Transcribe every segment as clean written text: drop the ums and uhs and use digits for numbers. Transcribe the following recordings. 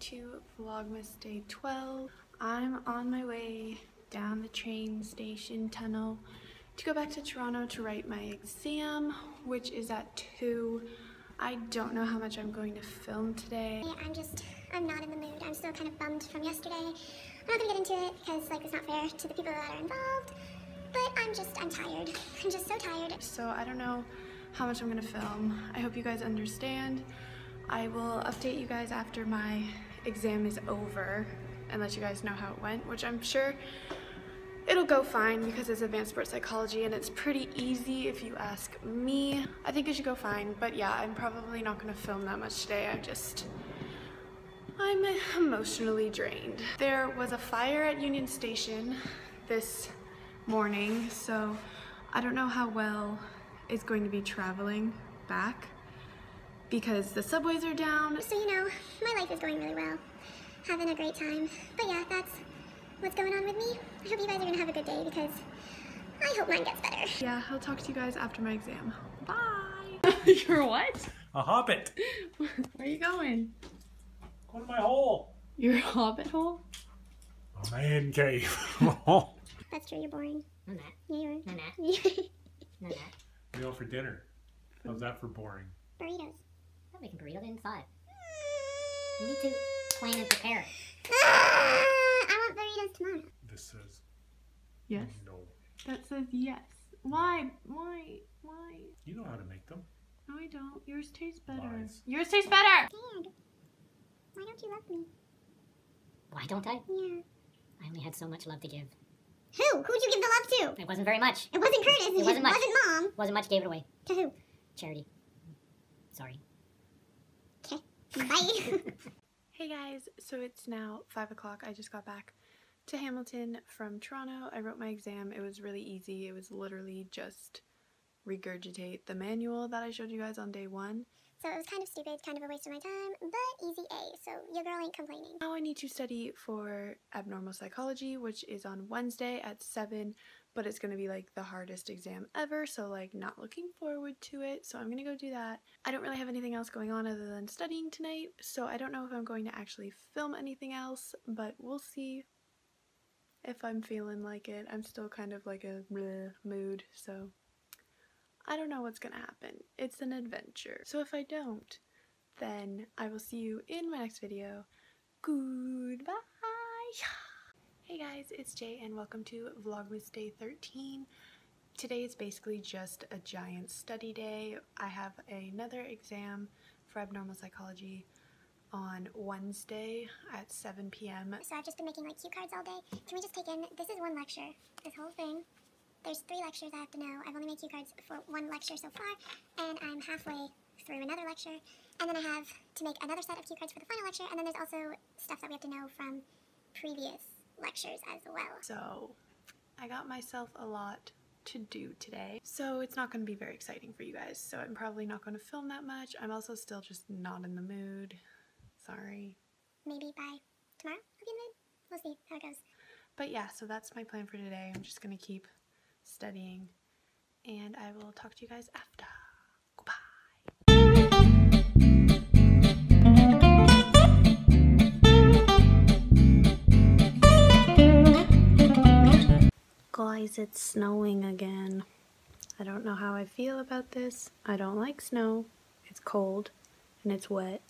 to Vlogmas Day 12. I'm on my way down the train station tunnel to go back to Toronto to write my exam, which is at 2. I don't know how much I'm going to film today. I'm not in the mood. I'm still kind of bummed from yesterday. I'm not gonna get into it because it's not fair to the people that are involved, but I'm tired. I'm just so tired. So I don't know how much I'm gonna film. I hope you guys understand. I will update you guys after my exam is over and let you guys know how it went, which I'm sure it'll go fine because it's advanced sports psychology and it's pretty easy if you ask me. I think it should go fine, but yeah, I'm probably not gonna film that much today. I'm emotionally drained. There was a fire at Union Station this morning, so I don't know how well it's going to be traveling back because the subways are down. So my life is going really well. Having a great time. But yeah, that's what's going on with me. I hope you guys are gonna have a good day because I hope mine gets better. Yeah, I'll talk to you guys after my exam. Bye! You're what? A hobbit! Where are you going? Going to my hole! Your hobbit hole? My man cave. That's true, you're boring. Nah. Yeah, you're nah. Meal for dinner. How's that for boring? Burritos. I'll make a burrito inside. You need to plan and prepare it. I want burritos tomorrow. This says yes. No. That says yes. Why? Why? Why? You know how to make them. No, I don't. Yours tastes better. Lies. Yours tastes better! Dad, why don't you love me? Why don't I? Yeah. I only had so much love to give. Who? Who'd you give the love to? It wasn't very much. It wasn't Curtis. It wasn't much. It wasn't Mom. Wasn't much. Gave it away. To who? Charity. Sorry. Okay. Bye. Hey guys, so it's now 5 o'clock. I just got back to Hamilton from Toronto. I wrote my exam. It was really easy. It was literally just regurgitate the manual that I showed you guys on day one. So it was kind of stupid, kind of a waste of my time, but easy A, so your girl ain't complaining. Now I need to study for abnormal psychology, which is on Wednesday at 7, but it's going to be like the hardest exam ever, so like not looking forward to it, so I'm going to go do that. I don't really have anything else going on other than studying tonight, so I don't know if I'm going to actually film anything else, but we'll see if I'm feeling like it. I'm still kind of like a bleh mood, so I don't know what's gonna happen. It's an adventure. So if I don't, then I will see you in my next video. Goodbye! Hey guys, it's Jay and welcome to Vlogmas Day 13. Today is basically just a giant study day. I have another exam for abnormal psychology on Wednesday at 7 p.m. So I've just been making like cue cards all day. Can we just take in, this is one lecture, this whole thing. There's 3 lectures I have to know. I've only made cue cards for 1 lecture so far, and I'm halfway through another lecture. And then I have to make another set of cue cards for the final lecture, and then there's also stuff that we have to know from previous lectures as well. So I got myself a lot to do today. So it's not gonna be very exciting for you guys, so I'm probably not gonna film that much. I'm also still just not in the mood. Sorry. Maybe by tomorrow I'll be in the mood. We'll see how it goes. But yeah, so that's my plan for today. I'm just gonna keep studying, and I will talk to you guys after. Goodbye. Guys, it's snowing again. I don't know how I feel about this. I don't like snow. It's cold and it's wet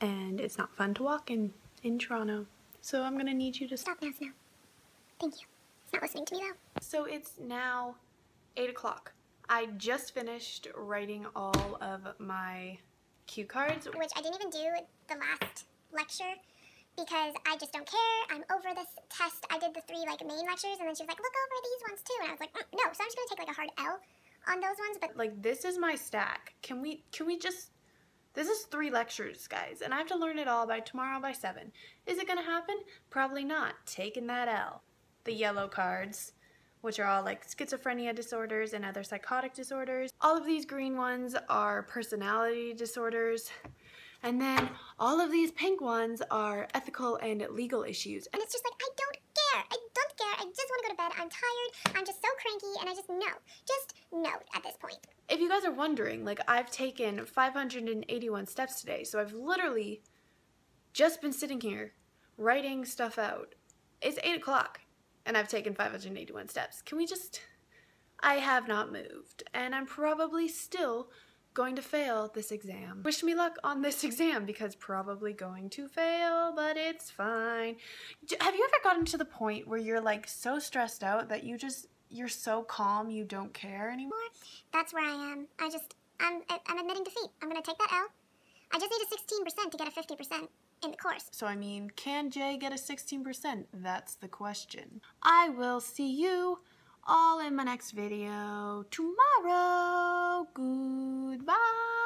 and it's not fun to walk in Toronto. So I'm gonna need you to stop now, Snow. Thank you. Not listening to me though. So it's now 8 o'clock. I just finished writing all of my cue cards, which I didn't even do the last lecture because I just don't care. I'm over this test. I did the 3 like main lectures, and then she was like, "Look over these ones too," and I was like, "No." So I'm just gonna take like a hard L on those ones. But like, this is my stack. Can we just? This is 3 lectures, guys, and I have to learn it all by tomorrow by 7. Is it gonna happen? Probably not. Taking that L. The yellow cards, which are all like schizophrenia disorders and other psychotic disorders. All of these green ones are personality disorders. And then all of these pink ones are ethical and legal issues. And it's just like, I don't care. I don't care. I just want to go to bed. I'm tired. I'm just so cranky. And I just know. Just know at this point. If you guys are wondering, like, I've taken 581 steps today. So I've literally just been sitting here writing stuff out. It's 8 o'clock and I've taken 581 steps. Can we just... I have not moved, and I'm probably still going to fail this exam. Wish me luck on this exam, because probably going to fail, but it's fine. Have you ever gotten to the point where you're like so stressed out that you just, you're so calm you don't care anymore? That's where I am. I'm admitting defeat. I'm gonna take that L. I just need a 16% to get a 50% in the course. So I mean, can Jay get a 16%? That's the question. I will see you all in my next video tomorrow. Goodbye.